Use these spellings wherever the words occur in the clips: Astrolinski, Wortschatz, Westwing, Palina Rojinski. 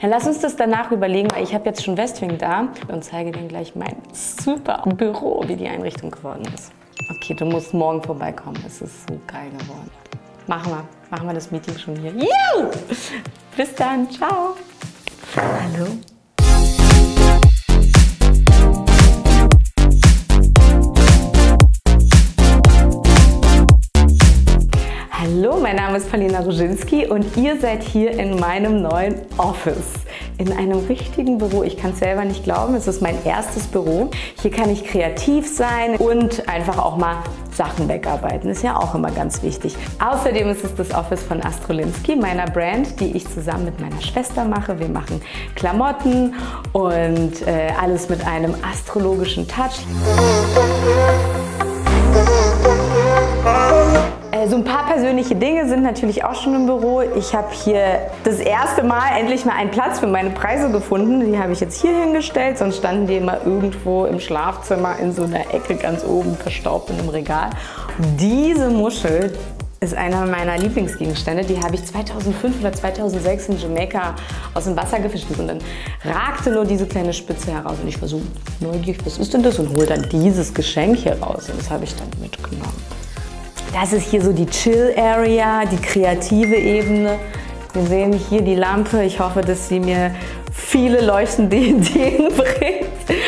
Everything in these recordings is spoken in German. Dann lass uns das danach überlegen, weil ich habe jetzt schon Westwing da und zeige dir gleich mein super Büro, wie die Einrichtung geworden ist. Okay, du musst morgen vorbeikommen. Es ist so geil geworden. Machen wir das Meeting schon hier. Juhu! Bis dann, ciao! Hallo! Hallo, mein Name ist Palina Rojinski und ihr seid hier in meinem neuen Office. In einem richtigen Büro. Ich kann es selber nicht glauben, es ist mein erstes Büro. Hier kann ich kreativ sein und einfach auch mal Sachen wegarbeiten. Ist ja auch immer ganz wichtig. Außerdem ist es das Office von Astrolinski, meiner Brand, die ich zusammen mit meiner Schwester mache. Wir machen Klamotten und alles mit einem astrologischen Touch. So ein paar persönliche Dinge sind natürlich auch schon im Büro. Ich habe hier das erste Mal endlich mal einen Platz für meine Preise gefunden. Die habe ich jetzt hier hingestellt, sonst standen die immer irgendwo im Schlafzimmer in so einer Ecke ganz oben verstaubt in einem Regal. Diese Muschel ist einer meiner Lieblingsgegenstände. Die habe ich 2005 oder 2006 in Jamaika aus dem Wasser gefischt und dann ragte nur diese kleine Spitze heraus und ich war so neugierig, was ist denn das? Und hole dann dieses Geschenk hier raus und das habe ich dann mitgenommen. Das ist hier so die Chill-Area, die kreative Ebene. Wir sehen hier die Lampe. Ich hoffe, dass sie mir viele leuchtende Ideen bringt.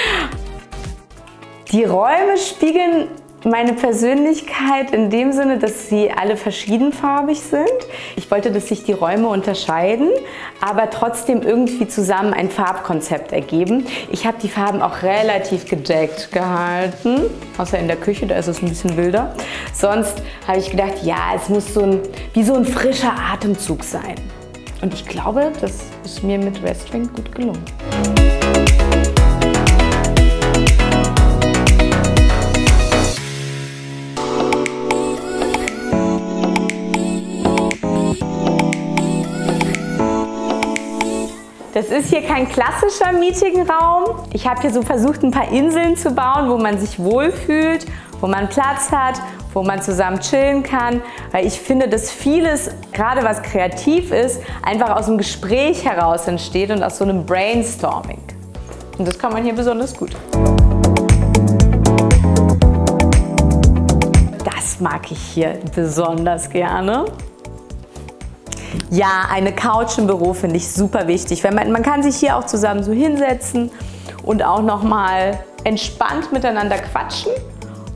Die Räume spiegeln meine Persönlichkeit in dem Sinne, dass sie alle verschiedenfarbig sind. Ich wollte, dass sich die Räume unterscheiden, aber trotzdem irgendwie zusammen ein Farbkonzept ergeben. Ich habe die Farben auch relativ gedeckt gehalten, außer in der Küche, da ist es ein bisschen wilder. Sonst habe ich gedacht, ja, es muss wie so ein frischer Atemzug sein. Und ich glaube, das ist mir mit Westwing gut gelungen. Das ist hier kein klassischer Meetingraum. Ich habe hier so versucht, ein paar Inseln zu bauen, wo man sich wohlfühlt, wo man Platz hat, wo man zusammen chillen kann. Weil ich finde, dass vieles, gerade was kreativ ist, einfach aus dem Gespräch heraus entsteht und aus so einem Brainstorming. Und das kann man hier besonders gut. Das mag ich hier besonders gerne. Ja, eine Couch im Büro finde ich super wichtig, weil man kann sich hier auch zusammen so hinsetzen und auch nochmal entspannt miteinander quatschen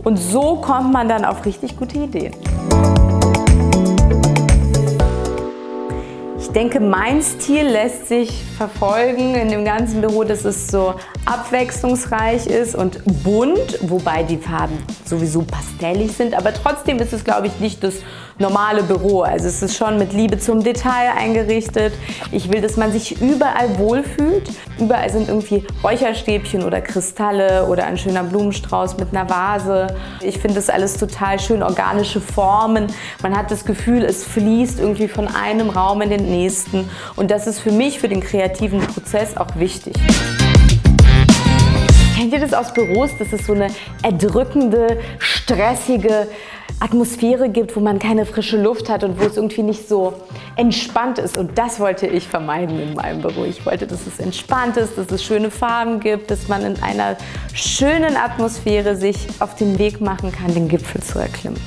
und so kommt man dann auf richtig gute Ideen. Ich denke, mein Stil lässt sich verfolgen in dem ganzen Büro, dass es so abwechslungsreich ist und bunt, wobei die Farben sowieso pastellig sind, aber trotzdem ist es, glaube ich, nicht das normale Büro. Also es ist schon mit Liebe zum Detail eingerichtet. Ich will, dass man sich überall wohlfühlt. Überall sind irgendwie Räucherstäbchen oder Kristalle oder ein schöner Blumenstrauß mit einer Vase. Ich finde das alles total schön, organische Formen. Man hat das Gefühl, es fließt irgendwie von einem Raum in den nächsten. Und das ist für mich, für den kreativen Prozess auch wichtig. Kennt ihr das aus Büros, dass es so eine erdrückende, stressige Atmosphäre gibt, wo man keine frische Luft hat und wo es irgendwie nicht so entspannt ist? Und das wollte ich vermeiden in meinem Büro. Ich wollte, dass es entspannt ist, dass es schöne Farben gibt, dass man in einer schönen Atmosphäre sich auf den Weg machen kann, den Gipfel zu erklimmen.